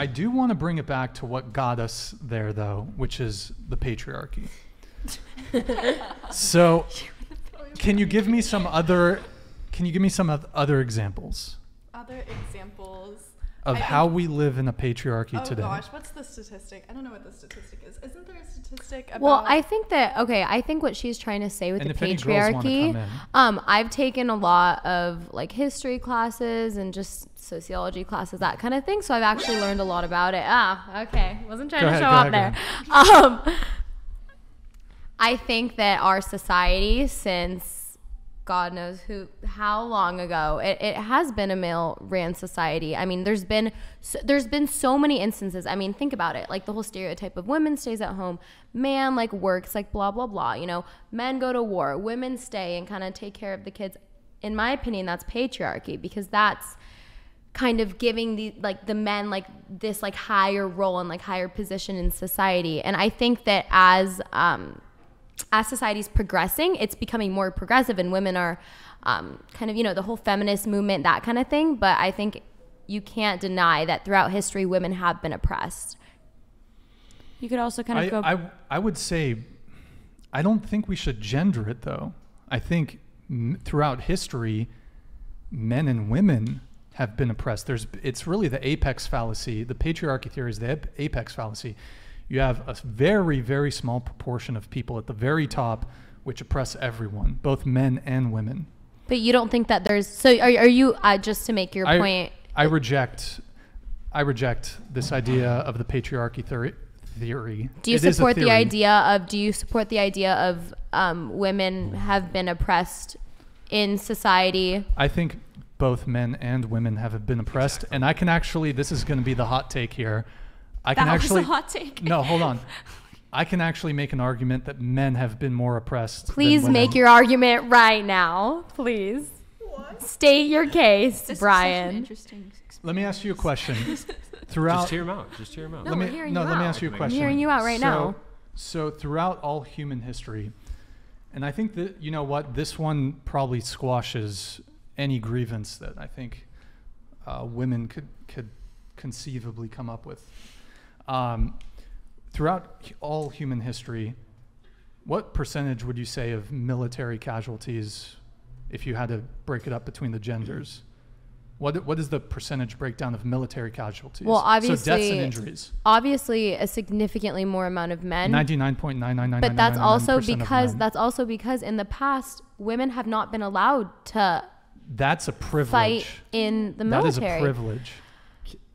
I do want to bring it back to what got us there, though, which is the patriarchy. So, can you give me some other examples? Other examples of how we live in a patriarchy today. Oh gosh, what's the statistic? I don't know what the statistic is. Isn't there a statistic about? Well, I think that I think what she's trying to say with the patriarchy. I've taken a lot of like history classes and just sociology classes, that kind of thing. So I've actually learned a lot about it. Ah, okay, wasn't trying to show off there. I think that our society, since God knows how long ago, it has been a male-ran society. I mean, there's been so many instances. I mean, think about it, like the whole stereotype of women stays at home, man like works, like blah blah blah. You know, men go to war, women stay and kind of take care of the kids. In my opinion, that's patriarchy, because that's kind of giving the men like this like higher role and like higher position in society. And I think that as society's progressing, it's becoming more progressive, and women are kind of, you know, the whole feminist movement, that kind of thing. But I think you can't deny that throughout history, women have been oppressed. You could also kind of go. I would say, I don't think we should gender it, though. I think throughout history, men and women have been oppressed. It's really the apex fallacy. The patriarchy theory is the apex fallacy. You have a very, very small proportion of people at the very top which oppress everyone, both men and women. But you don't think that there's... So are you, just to make your point... I reject this idea of the patriarchy theory. Do you support the idea of women have been oppressed in society? I think both men and women have been oppressed. Exactly. And I can actually... This is going to be the hot take here. That was a hot take. No, hold on. I can actually make an argument that men have been more oppressed. Please make your argument right now. Please. What? State your case, Brian. Interesting. Let me ask you a question. Throughout, just hear him out. Just hear him out. Let me ask you a question. I'm hearing you out right now. So throughout all human history, and I think that, you know what, this one probably squashes any grievance that I think women could conceivably come up with. Throughout all human history, what percentage would you say of military casualties, if you had to break it up between the genders? What is the percentage breakdown of military casualties? Well, obviously, so deaths and injuries. Obviously, a significantly more amount of men. 99.999. But that's also because in the past, women have not been allowed to. That's a privilege. Fight in the military. That is a privilege.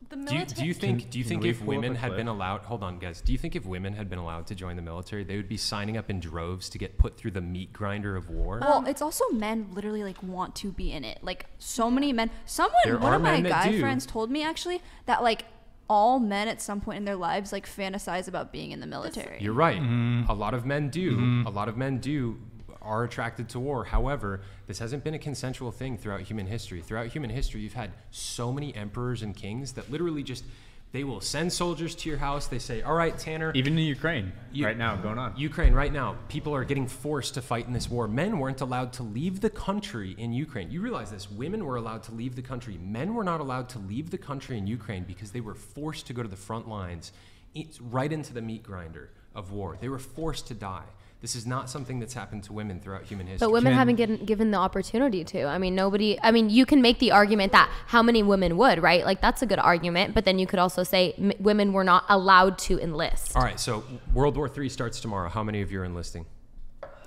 Do you think if women had been allowed, hold on guys, do you think if women had been allowed to join the military, they would be signing up in droves to get put through the meat grinder of war? Well, it's also men literally like want to be in it. Like so many men, one of my guy friends told me actually that like all men at some point in their lives like fantasize about being in the military. You're right. Mm. A lot of men do. Mm. A lot of men do. Are attracted to war. However, this hasn't been a consensual thing throughout human history. Throughout human history, you've had so many emperors and kings that literally just, they will send soldiers to your house. They say, all right, Tanner. Even in Ukraine right now, going on. Ukraine right now, people are getting forced to fight in this war. Men weren't allowed to leave the country in Ukraine. You realize this, women were allowed to leave the country. Men were not allowed to leave the country in Ukraine because they were forced to go to the front lines, right into the meat grinder of war. They were forced to die. This is not something that's happened to women throughout human history. But women haven't been given the opportunity to. I mean, nobody, I mean, you can make the argument that how many women would, right? Like, that's a good argument. But then you could also say women were not allowed to enlist. All right, so World War III starts tomorrow. How many of you are enlisting?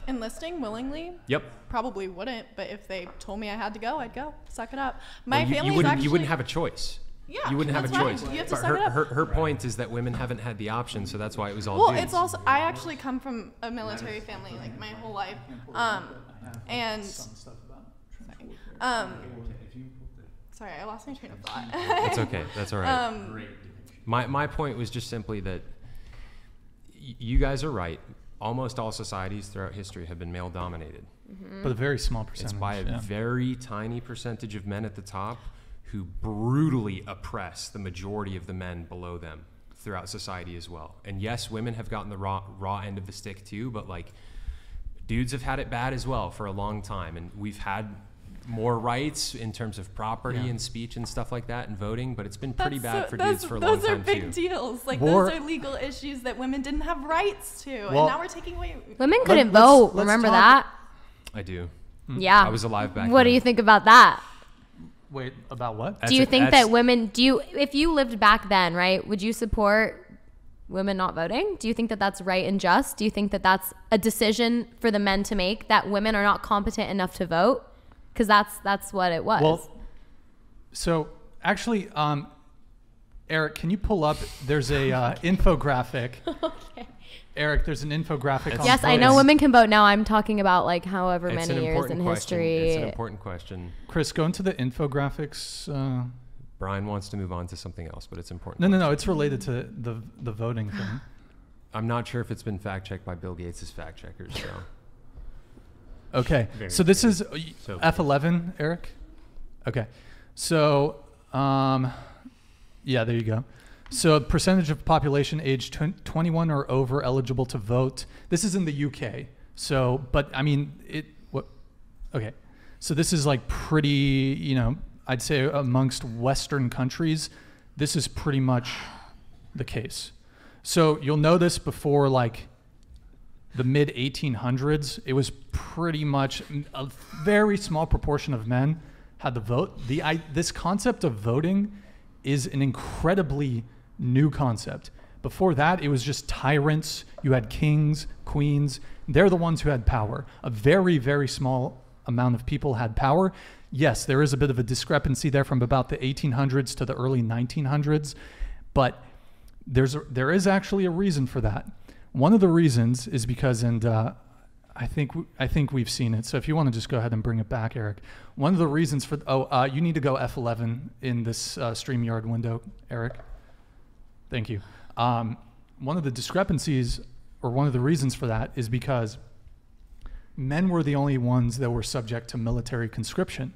Enlisting willingly? Yep. Probably wouldn't. But if they told me I had to go, I'd go. Suck it up. My family actually... You wouldn't have a choice. Yeah, you wouldn't have a choice. You have to suck it up. Her point is that women haven't had the option, so that's why it was all dudes. Well, it's also, I actually come from a military family, like my whole life, sorry, I lost my train of thought. That's okay. That's all right. My point was just simply that you guys are right. Almost all societies throughout history have been male dominated, but a very small percentage. It's by a very tiny percentage of men at the top who brutally oppress the majority of the men below them throughout society as well. And yes, women have gotten the raw end of the stick too, but like dudes have had it bad as well for a long time. And we've had more rights in terms of property and speech and stuff like that and voting, but it's been pretty bad for dudes for a long time too. Those are big deals. Like, those are legal issues that women didn't have rights to, and now we're taking away. Women couldn't vote. Remember that? I do. Yeah. I was alive back then. What do you think about that? Wait, about what? Do you think that women, if you lived back then, right, would you support women not voting? Do you think that that's right and just? Do you think that that's a decision for the men to make, that women are not competent enough to vote? Because that's what it was. Well, so actually, Eric, can you pull up, there's a infographic. Okay. Eric, there's an infographic. Yes, I know women can vote now. I'm talking about like however many years in history. It's an important question. Chris, go into the infographics. Brian wants to move on to something else, but it's important. No, it's related to the voting thing. I'm not sure if it's been fact-checked by Bill Gates' fact-checkers. So. Okay, so this is F11, Eric? Okay, so yeah, there you go. So percentage of population age 21 or over eligible to vote. This is in the UK. So, but I mean, okay. So this is like pretty, you know, I'd say amongst Western countries, this is pretty much the case. So you'll know this before like the mid 1800s, it was pretty much a very small proportion of men had the vote. This concept of voting is an incredibly new concept. Before that, it was just tyrants. You had kings, queens. They're the ones who had power. A very, very small amount of people had power. Yes, there is a bit of a discrepancy there from about the 1800s to the early 1900s, but there is actually a reason for that. One of the reasons is because, and I think we've seen it. So if you want to just go ahead and bring it back, Eric. One of the reasons for, you need to go F11 in this StreamYard window, Eric. Thank you. One of the discrepancies, or one of the reasons for that, is because men were the only ones that were subject to military conscription.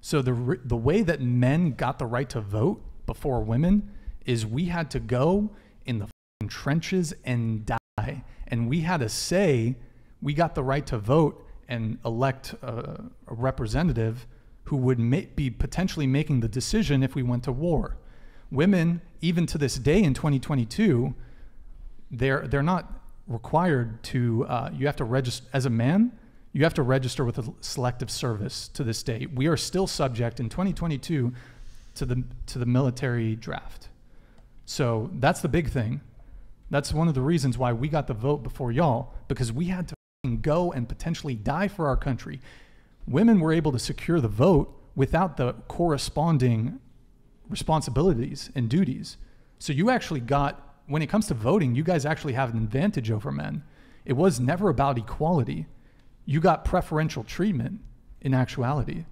So the way that men got the right to vote before women is we had to go in the f***ing trenches and die. And we had a say. We got the right to vote and elect a representative who would be potentially making the decision if we went to war. Women, even to this day in 2022, they're not required to, you have to register, as a man, you have to register with a Selective Service to this day. We are still subject in 2022 to the military draft. So that's the big thing. That's one of the reasons why we got the vote before y'all, because we had to go and potentially die for our country. Women were able to secure the vote without the corresponding responsibilities and duties. So you actually got, when it comes to voting, you guys actually have an advantage over men. It was never about equality. You got preferential treatment in actuality,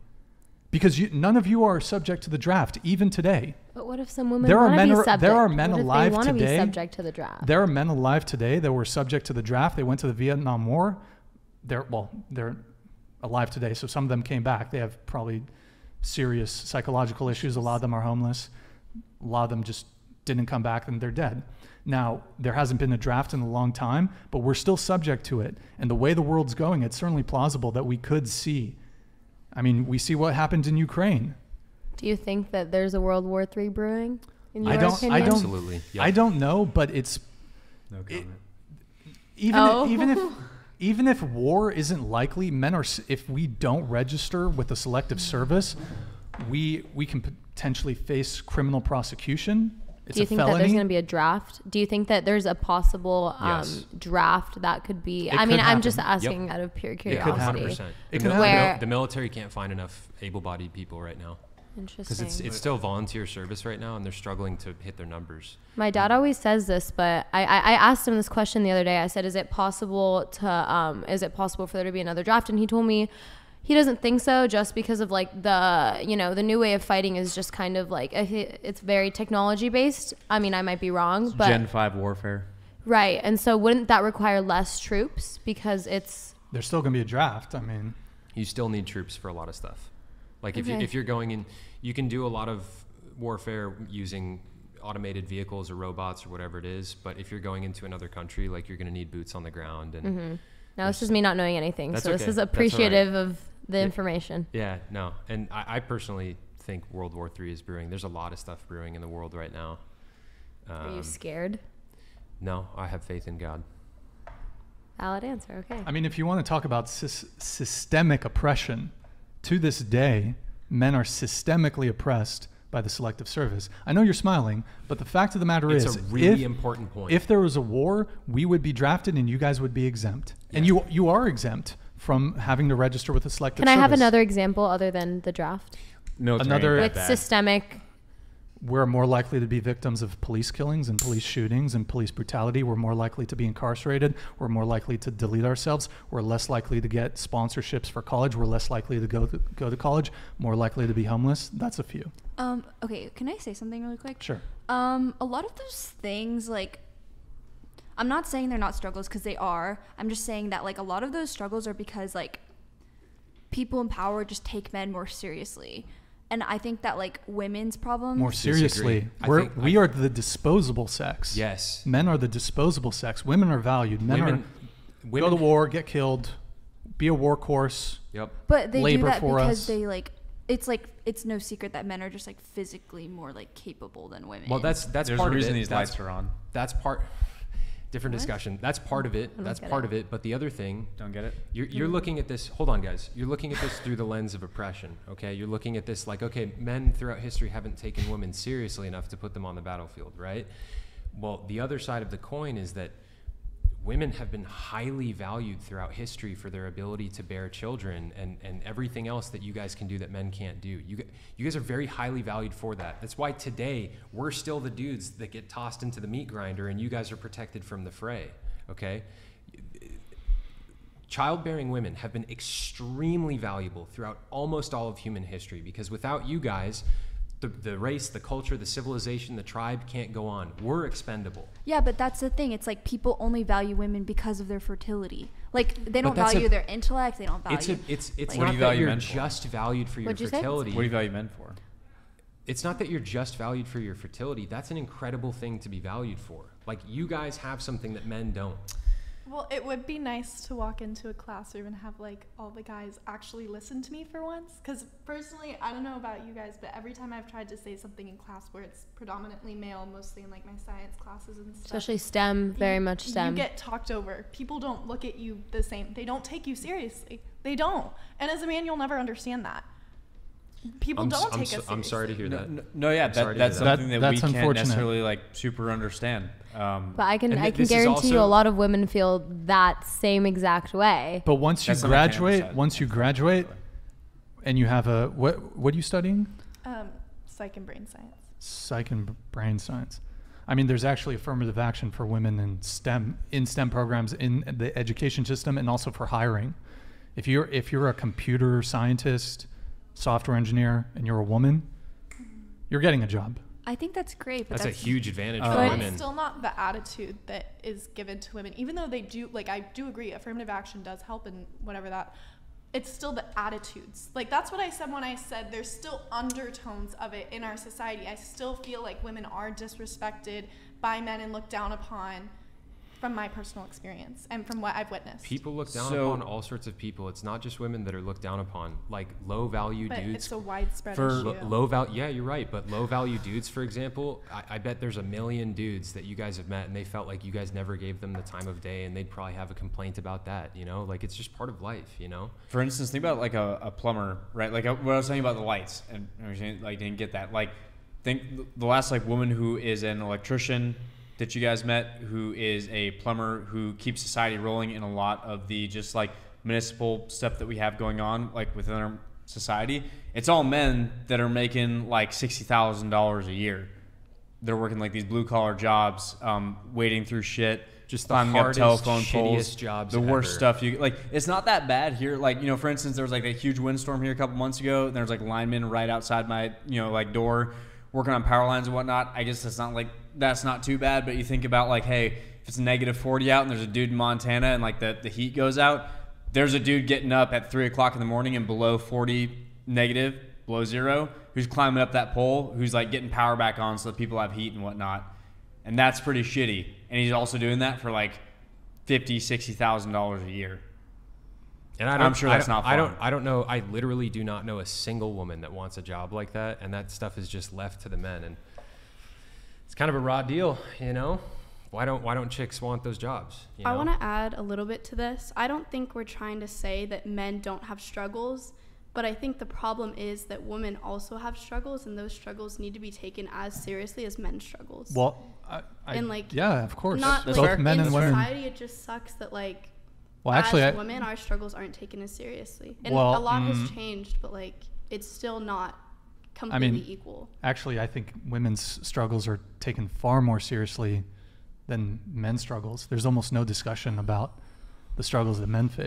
because none of you are subject to the draft even today. But what if some women want to be subject? There are men alive today. Subject to the draft. There are men alive today that were subject to the draft. They went to the Vietnam War. They're alive today, so some of them came back. They have probably serious psychological issues. A lot of them are homeless. A lot of them just didn't come back, and they're dead. Now, there hasn't been a draft in a long time, but we're still subject to it. And the way the world's going, it's certainly plausible that we could see. I mean, we see what happened in Ukraine. Do you think that there's a World War III brewing? In your opinion? Absolutely. Yeah. I don't know, but it's no comment. Even if war isn't likely, men are. If we don't register with the Selective Service, we can potentially face criminal prosecution. It's a felony. Do you think that there's going to be a draft? Do you think that there's a possible draft that could be? I mean, I'm just asking out of pure curiosity. It could 100%. It could happen. The military can't find enough able-bodied people right now. Because it's still volunteer service right now, and they're struggling to hit their numbers. My dad always says this, but I asked him this question the other day. I said, is it possible for there to be another draft? And he told me he doesn't think so, just because of like the new way of fighting is just kind of like it's very technology based. I mean, I might be wrong, but Gen 5 warfare, right? And so wouldn't that require less troops, because there's still gonna be a draft? I mean, you still need troops for a lot of stuff. Like if you're going in, you can do a lot of warfare using automated vehicles or robots or whatever it is. But if you're going into another country, like you're going to need boots on the ground. And now this is me not knowing anything. So this is appreciative of the information. Yeah, no. And I personally think World War III is brewing. There's a lot of stuff brewing in the world right now. Are you scared? No, I have faith in God. Valid answer, okay. I mean, if you want to talk about systemic oppression, to this day, men are systemically oppressed by the Selective Service. I know you're smiling, but the fact of the matter is, it's a really important point. If there was a war, we would be drafted and you guys would be exempt. Yeah. And you are exempt from having to register with the Selective Service. Can I have another example other than the draft? No, it's systemic. We're more likely to be victims of police killings and police shootings and police brutality. We're more likely to be incarcerated. We're more likely to delete ourselves. We're less likely to get sponsorships for college. We're less likely to go to college. More likely to be homeless. That's a few. Okay, can I say something really quick? Sure. A lot of those things, like, I'm not saying they're not struggles because they are. I'm just saying that, like, a lot of those struggles are because, like, people in power just take men more seriously. And I think that, like, women's problems... More seriously. We are the disposable sex. Yes. Men are the disposable sex. Women are valued. Men go to war, get killed, be a war corpse. Yep. But they labor do that for because us. They, like... It's no secret that men are just, like, physically more, like, capable than women. Well, that's part of it. There's a reason these lights are on. That's part... Different discussion. That's part of it. That's part of it. But the other thing, don't get it. You're looking at this. Hold on, guys. You're looking at this through the lens of oppression. Okay. You're looking at this like, okay, men throughout history haven't taken women seriously enough to put them on the battlefield, right? Well, the other side of the coin is that women have been highly valued throughout history for their ability to bear children and everything else that you guys can do that men can't do. You guys are very highly valued for that. That's why today we're still the dudes that get tossed into the meat grinder and you guys are protected from the fray, okay? Childbearing women have been extremely valuable throughout almost all of human history because without you guys, the race, the culture, the civilization, the tribe can't go on. We're expendable. Yeah, but that's the thing. It's like people only value women because of their fertility. Like, they don't value their intellect. They don't value... It's not that you're just valued for your fertility. What do you value men for? It's not that you're just valued for your fertility. That's an incredible thing to be valued for. Like, you guys have something that men don't. Well, it would be nice to walk into a classroom and have, like, all the guys actually listen to me for once. Because personally, I don't know about you guys, but every time I've tried to say something in class where it's predominantly male, mostly in, like, my science classes and stuff. Especially STEM, very much STEM. You get talked over. People don't look at you the same. They don't take you seriously. They don't. And as a man, you'll never understand that. People don't take us seriously. I'm sorry to hear that. No, yeah, that's something that we can't necessarily, like, super understand. But I can guarantee you a lot of women feel that same exact way. But once you graduate and you have a, what are you studying? Psych and brain science. Psych and brain science. I mean, there's actually affirmative action for women in STEM programs in the education system and also for hiring. If you're a computer scientist, software engineer, and you're a woman, you're getting a job. I think that's great. But that's a huge advantage for women. But it's still not the attitude that is given to women, even though they do, like, I do agree, affirmative action does help and whatever that, it's still the attitudes. Like, that's what I said when I said there's still undertones of it in our society. I still feel like women are disrespected by men and looked down upon. From my personal experience and from what I've witnessed. People look down upon all sorts of people. It's not just women that are looked down upon. Like, low-value dudes. But it's a widespread issue. Yeah, you're right. But low-value dudes, for example, I bet there's a million dudes that you guys have met and they felt like you guys never gave them the time of day and they'd probably have a complaint about that, you know? Like, it's just part of life, you know? For instance, think about, like, a plumber, right? Like, what I was saying about the lights and, like, didn't get that. Like, think the last, like, woman who is an electrician that you guys met, who is a plumber, who keeps society rolling in a lot of the just, like, municipal stuff that we have going on, like, within our society. It's all men that are making, like, $60,000 a year. They're working, like, these blue collar jobs, wading through shit, just climbing up telephone poles, the worst stuff. You like, it's not that bad here. Like, you know, for instance, there was, like, a huge windstorm here a couple months ago, and there was, like, linemen right outside my, you know, like, door, working on power lines and whatnot. I guess that's not, like, that's not too bad, but you think about, like, hey, if it's -40 out and there's a dude in Montana and, like, the heat goes out, there's a dude getting up at 3 o'clock in the morning and below 40 negative, below zero, who's climbing up that pole, who's, like, getting power back on so that people have heat and whatnot. And that's pretty shitty. And he's also doing that for, like, $50,000 to $60,000 a year. And I'm sure that's not fun. I don't know. I literally do not know a single woman that wants a job like that. And that stuff is just left to the men. And it's kind of a raw deal, you know? Why don't chicks want those jobs? You know? I want to add a little bit to this. I don't think we're trying to say that men don't have struggles, but I think the problem is that women also have struggles, and those struggles need to be taken as seriously as men's struggles. Well, yeah, of course. Not like both men and women. In society, it just sucks that like, well, actually, as women, our struggles aren't taken as seriously. And well, a lot has changed, but like, it's still not completely equal. Actually, I think women's struggles are taken far more seriously than men's struggles. There's almost no discussion about the struggles that men face.